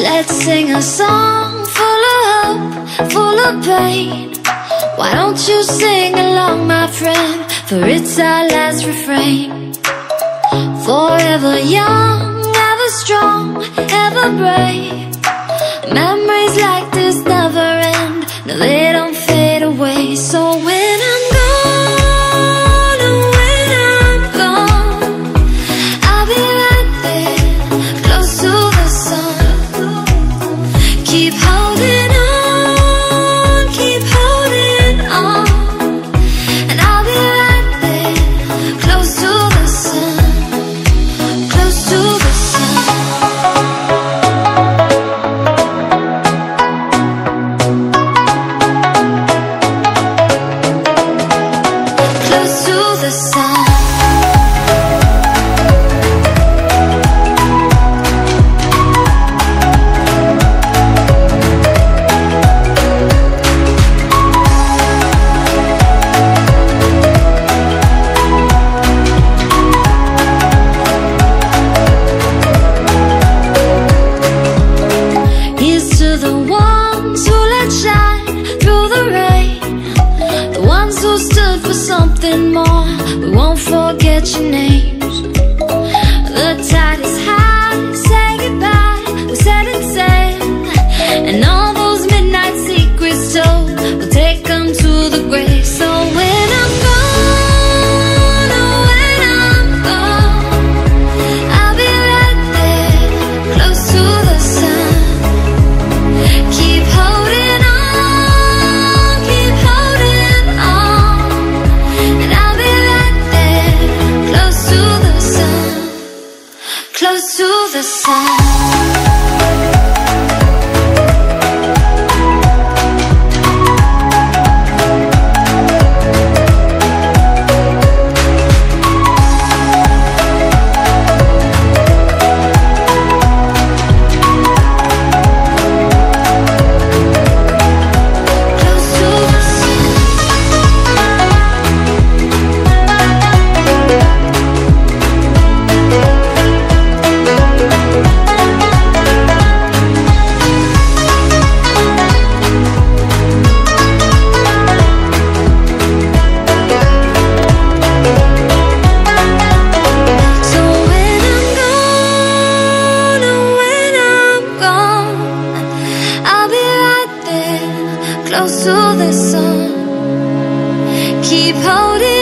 Let's sing a song full of hope, full of pain. Why don't you sing along, my friend, for it's our last refrain. Forever young, ever strong, ever brave. Memories like this never end, no, they don't fade away. So when I'm gone, and when I'm gone, I'll be right there, close to the sun. Keep holding on, keep holding on, and I'll be right there, close to the sun, close to the sun, close to the sun. Something more, we won't forget your names. The tide is high, say goodbye, we're setting sail. And all those midnight secrets told, we'll take them to the grave. So when I'm gone, oh, when I'm gone, I'll be right there, close to the sun. Keep holding on. Close to the sun. Close to the sun, keep holding.